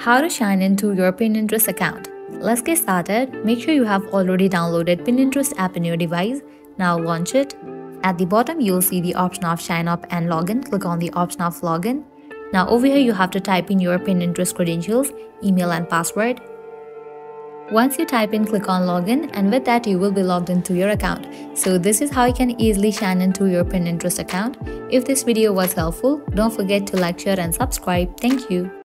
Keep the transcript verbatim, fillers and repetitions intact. How to sign into your Pinterest account. Let's get started. Make sure you have already downloaded Pinterest app in your device. Now launch it. At the bottom, you'll see the option of sign up and login. Click on the option of login. Now over here, you have to type in your Pinterest credentials, email and password. Once you type in, click on login, and with that you will be logged into your account. So this is how you can easily sign into your Pinterest account. If this video was helpful, don't forget to like, share and subscribe. Thank you.